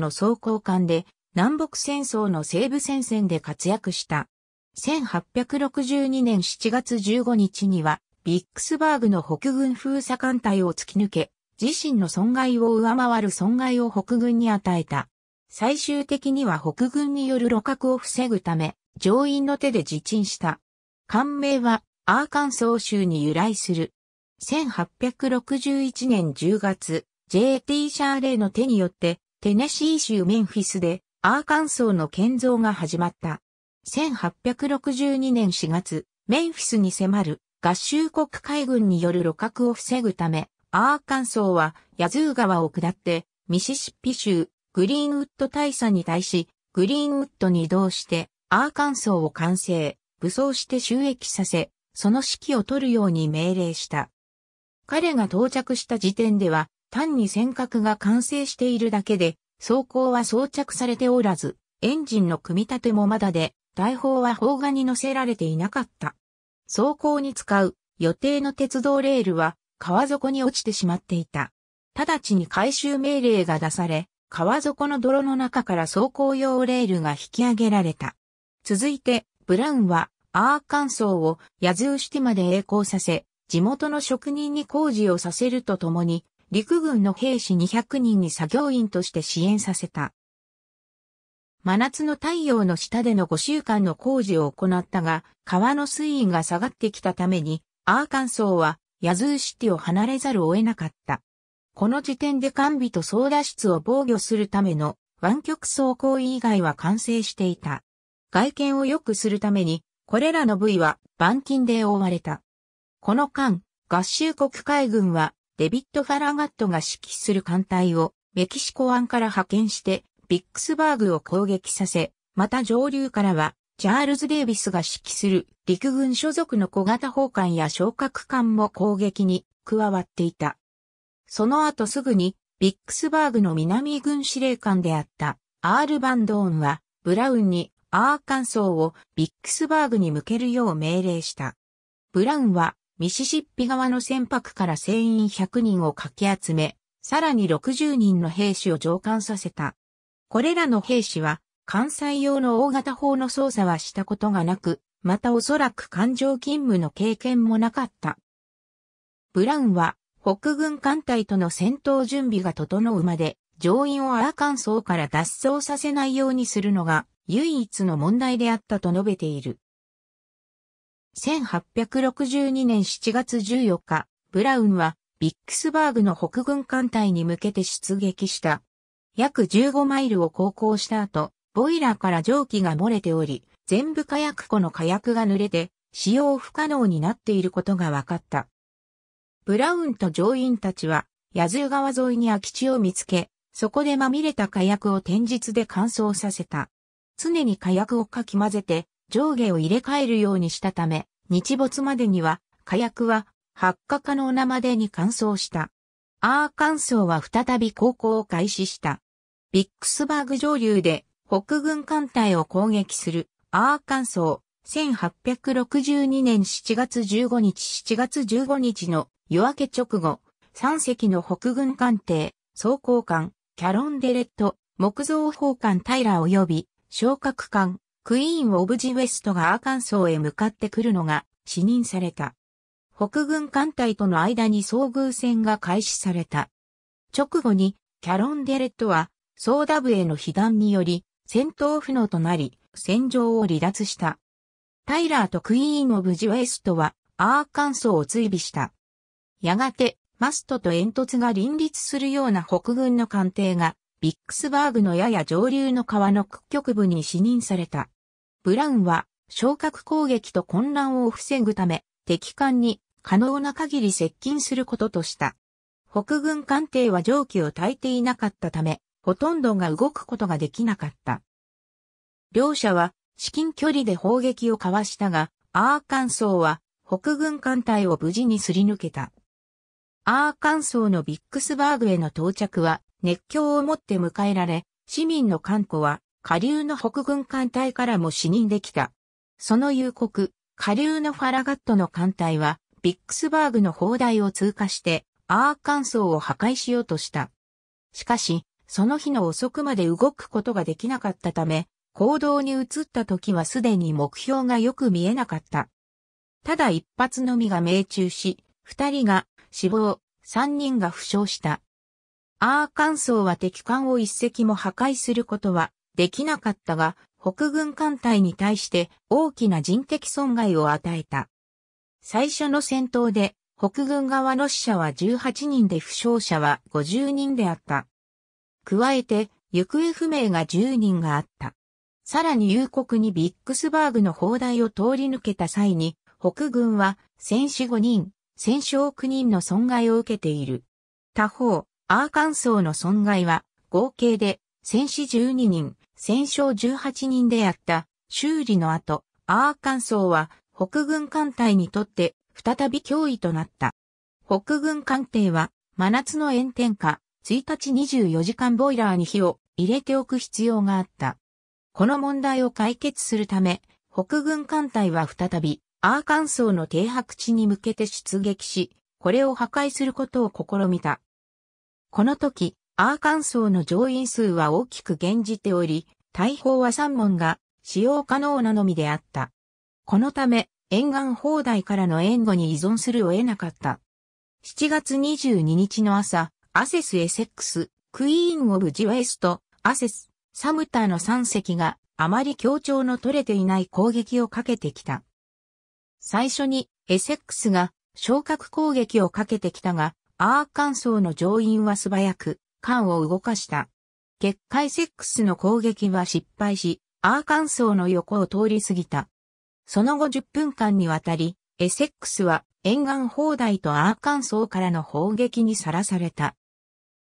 の装甲艦で南北戦争の西部戦線で活躍した。1862年7月15日にはビックスバーグの北軍封鎖艦隊を突き抜け、自身の損害を上回る損害を北軍に与えた。最終的には北軍による鹵獲を防ぐため、乗員の手で自沈した。艦名はアーカンソー州に由来する。1861年10月、J.T. シャーレイの手によって、テネシー州メンフィスで、アーカンソーの建造が始まった。1862年4月、メンフィスに迫る合衆国海軍による鹵獲を防ぐため、アーカンソーはヤズー川を下って、ミシシッピ州、グリーンウッド大佐に対し、グリーンウッドに移動して、アーカンソーを完成、武装して収益させ、その指揮を取るように命令した。彼が到着した時点では、単に船殻が完成しているだけで、装甲は装着されておらず、エンジンの組み立てもまだで、大砲は砲架に乗せられていなかった。装甲に使う予定の鉄道レールは、川底に落ちてしまっていた。直ちに回収命令が出され、川底の泥の中から装甲用レールが引き上げられた。続いて、ブラウンは、アーカンソーをヤズーシティまで曳航させ、地元の職人に工事をさせるとともに、陸軍の兵士200人に作業員として支援させた。真夏の太陽の下での5週間の工事を行ったが、川の水位が下がってきたために、アーカンソーはヤズーシティを離れざるを得なかった。この時点で艦尾と操舵室を防御するための湾曲装甲以外は完成していた。外見を良くするために、これらの部位は板金で覆われた。この間、合衆国海軍はデビッド・ファラガットが指揮する艦隊をメキシコ湾から派遣してビックスバーグを攻撃させ、また上流からはチャールズ・デイビスが指揮する陸軍所属の小型砲艦や小核艦も攻撃に加わっていた。その後すぐにビックスバーグの南軍司令官であったアール・バンドーンはブラウンにアーカンソーをビックスバーグに向けるよう命令した。ブラウンはミシシッピ側の船舶から船員100人をかき集め、さらに60人の兵士を乗艦させた。これらの兵士は艦載用の大型砲の操作はしたことがなく、またおそらく艦上勤務の経験もなかった。ブラウンは北軍艦隊との戦闘準備が整うまで、乗員をアーカンソーから脱走させないようにするのが、唯一の問題であったと述べている。1862年7月14日、ブラウンはビックスバーグの北軍艦隊に向けて出撃した。約15マイルを航行した後、ボイラーから蒸気が漏れており、全部火薬庫の火薬が濡れて、使用不可能になっていることが分かった。ブラウンと乗員たちは、ヤズー川沿いに空き地を見つけ、そこでまみれた火薬を天日で乾燥させた。常に火薬をかき混ぜて上下を入れ替えるようにしたため、日没までには火薬は発火可能なまでに乾燥した。アーカンソーは再び航行を開始した。ビックスバーグ上流で北軍艦隊を攻撃するアーカンソー、1862年7月15日7月15日の夜明け直後、3隻の北軍艦艇、装甲艦、キャロンデレット、木造砲艦タイラー及び、小核艦、クイーン・オブ・ジ・ウェストがアーカンソーへ向かってくるのが視認された。北軍艦隊との間に遭遇戦が開始された。直後にキャロンデレットは操舵部への被弾により戦闘不能となり戦場を離脱した。タイラーとクイーン・オブ・ジ・ウェストはアーカンソーを追尾した。やがてマストと煙突が林立するような北軍の艦艇がビックスバーグのやや上流の川の屈曲部に視認された。ブラウンは、昇格攻撃と混乱を防ぐため、敵艦に可能な限り接近することとした。北軍艦艇は蒸気を焚いていなかったため、ほとんどが動くことができなかった。両者は、至近距離で砲撃を交わしたが、アーカンソーは、北軍艦隊を無事にすり抜けた。アーカンソーのビックスバーグへの到着は、熱狂をもって迎えられ、市民の艦庫は下流の北軍艦隊からも視認できた。その夕刻、下流のファラガットの艦隊はビックスバーグの砲台を通過してアーカンソーを破壊しようとした。しかし、その日の遅くまで動くことができなかったため、行動に移った時はすでに目標がよく見えなかった。ただ一発のみが命中し、2人が死亡、3人が負傷した。アーカンソーは敵艦を一隻も破壊することはできなかったが、北軍艦隊に対して大きな人的損害を与えた。最初の戦闘で、北軍側の死者は18人で負傷者は50人であった。加えて、行方不明が10人があった。さらに夕刻にビックスバーグの砲台を通り抜けた際に、北軍は戦死5人、戦傷9人の損害を受けている。他方、アーカンソーの損害は合計で戦死12人、戦傷18人であった。修理の後、アーカンソーは北軍艦隊にとって再び脅威となった。北軍艦艇は真夏の炎天下、1日24時間ボイラーに火を入れておく必要があった。この問題を解決するため、北軍艦隊は再びアーカンソーの停泊地に向けて出撃し、これを破壊することを試みた。この時、アーカンソーの乗員数は大きく減じており、大砲は3門が使用可能なのみであった。このため、沿岸砲台からの援護に依存するを得なかった。7月22日の朝、アセス・エセックス、クイーン・オブ・ジ・ウェスト、アセス、サムターの3隻があまり協調の取れていない攻撃をかけてきた。最初にエセックスが昇格攻撃をかけてきたが、アーカンソーの乗員は素早く艦を動かした。結果エセックスの攻撃は失敗し、アーカンソーの横を通り過ぎた。その後10分間にわたり、エセックスは沿岸砲台とアーカンソーからの砲撃にさらされた。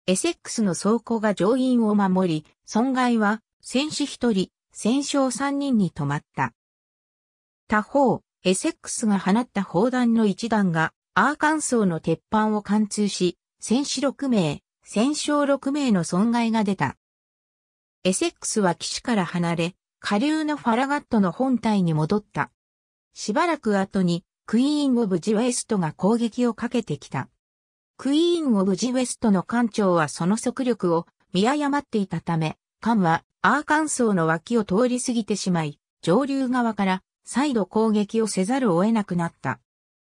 エセックスの装甲が乗員を守り、損害は戦死1人、戦傷3人に止まった。他方、エセックスが放った砲弾の1弾がアーカンソーの鉄板を貫通し、戦死6名、戦傷6名の損害が出た。エセックスは岸から離れ、下流のファラガットの本体に戻った。しばらく後にクイーン・オブ・ジ・ウェストが攻撃をかけてきた。クイーン・オブ・ジ・ウェストの艦長はその速力を見誤っていたため、艦はアーカンソーの脇を通り過ぎてしまい、上流側から再度攻撃をせざるを得なくなった。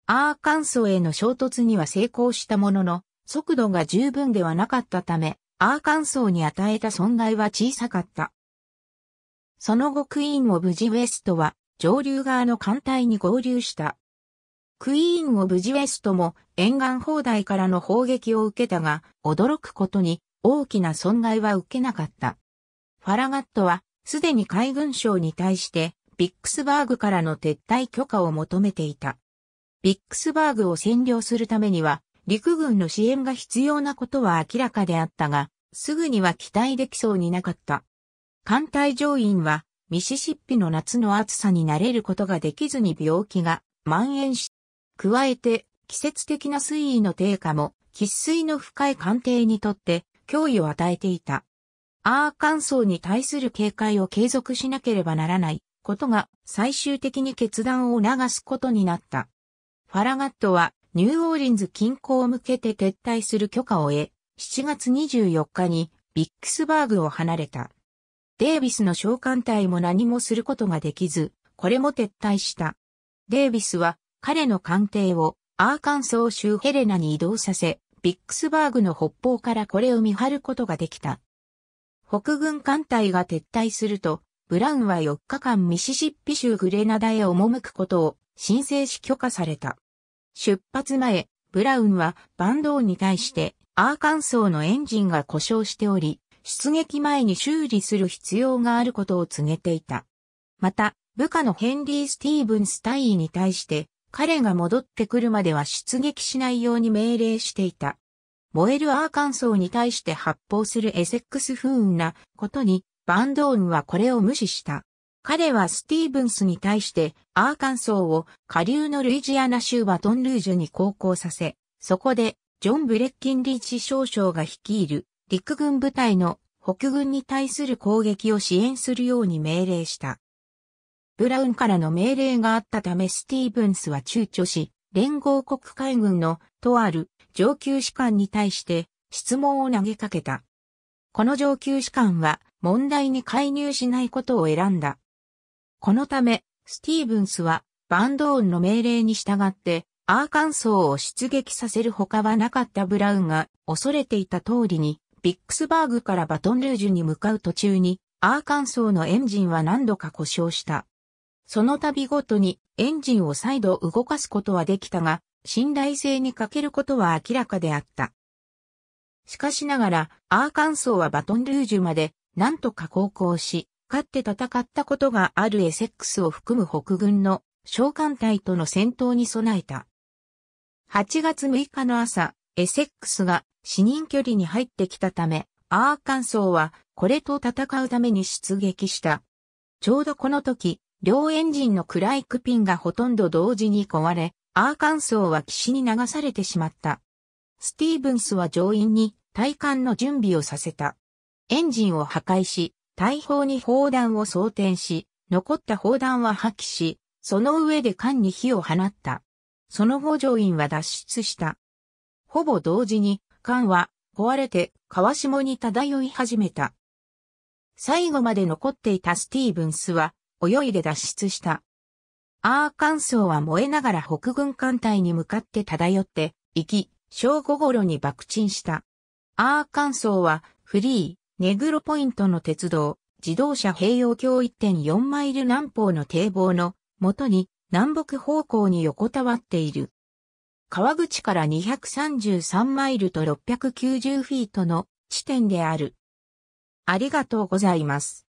アーカンソーへの衝突には成功したものの、速度が十分ではなかったため、アーカンソーに与えた損害は小さかった。その後クイーン・オブ・ジ・ウェストは上流側の艦隊に合流した。クイーン・オブ・ジ・ウェストも沿岸砲台からの砲撃を受けたが、驚くことに大きな損害は受けなかった。ファラガットはすでに海軍省に対してビックスバーグからの撤退許可を求めていた。ビックスバーグを占領するためには陸軍の支援が必要なことは明らかであったが、すぐには期待できそうになかった。艦隊乗員はミシシッピの夏の暑さに慣れることができずに病気が蔓延し、加えて、季節的な水位の低下も、喫水の深い艦艇にとって、脅威を与えていた。アーカンソーに対する警戒を継続しなければならないことが、最終的に決断を促すことになった。ファラガットは、ニューオーリンズ近郊を向けて撤退する許可を得、7月24日に、ビックスバーグを離れた。デービスの小艦隊も何もすることができず、これも撤退した。デービスは、彼の艦艇をアーカンソー州ヘレナに移動させ、ビックスバーグの北方からこれを見張ることができた。北軍艦隊が撤退すると、ブラウンは4日間ミシシッピ州グレナダへ赴くことを申請し許可された。出発前、ブラウンは番頭に対してアーカンソーのエンジンが故障しており、出撃前に修理する必要があることを告げていた。また、部下のヘンリー・スティーブンス大尉に対して、彼が戻ってくるまでは出撃しないように命令していた。燃えるアーカンソーに対して発砲するエセックス不運なことに、バンドーンはこれを無視した。彼はスティーブンスに対してアーカンソーを下流のルイジアナ州バトンルージュに航行させ、そこでジョン・ブレッキンリッジ少将が率いる陸軍部隊の北軍に対する攻撃を支援するように命令した。ブラウンからの命令があったためスティーブンスは躊躇し、連合国海軍のとある上級士官に対して質問を投げかけた。この上級士官は問題に介入しないことを選んだ。このため、スティーブンスはバンドーンの命令に従ってアーカンソーを出撃させる他はなかった。ブラウンが恐れていた通りに、ビックスバーグからバトンルージュに向かう途中に、アーカンソーのエンジンは何度か故障した。その度ごとにエンジンを再度動かすことはできたが、信頼性に欠けることは明らかであった。しかしながら、アーカンソーはバトンルージュまで何とか航行し、かって戦ったことがあるエセックスを含む北軍の商艦隊との戦闘に備えた。8月6日の朝、エセックスが死任距離に入ってきたため、アーカンソーはこれと戦うために出撃した。ちょうどこの時、両エンジンのクライクピンがほとんど同時に壊れ、アーカンソーは岸に流されてしまった。スティーブンスは乗員に対艦の準備をさせた。エンジンを破壊し、大砲に砲弾を装填し、残った砲弾は破棄し、その上で艦に火を放った。その後乗員は脱出した。ほぼ同時に艦は壊れて川下に漂い始めた。最後まで残っていたスティーブンスは泳いで脱出した。アーカンソーは燃えながら北軍艦隊に向かって漂って行き、正午頃に爆沈した。アーカンソーはフリー、ネグロポイントの鉄道、自動車併用橋 1.4 マイル南方の堤防の元に南北方向に横たわっている。川口から233マイルと690フィートの地点である。ありがとうございます。